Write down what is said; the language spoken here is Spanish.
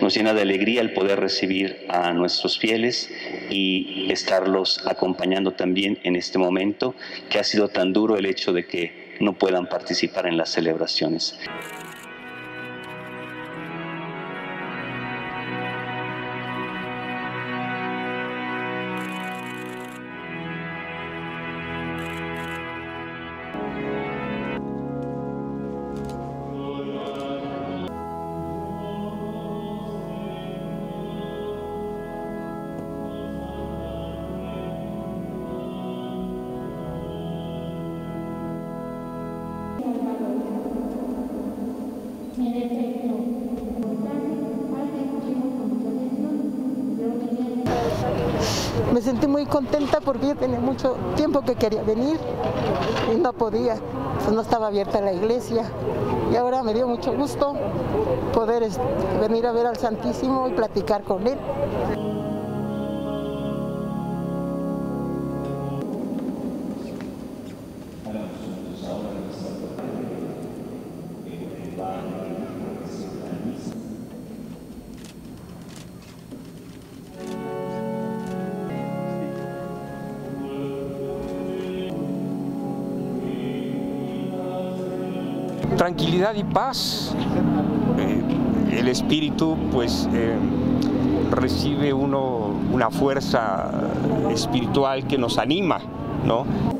Nos llena de alegría el poder recibir a nuestros fieles y estarlos acompañando también en este momento, que ha sido tan duro el hecho de que no puedan participar en las celebraciones. Me sentí muy contenta porque yo tenía mucho tiempo que quería venir y no podía, no estaba abierta la iglesia. Y ahora me dio mucho gusto poder venir a ver al Santísimo y platicar con él. Tranquilidad y paz. El espíritu pues recibe uno una fuerza espiritual que nos anima, ¿no?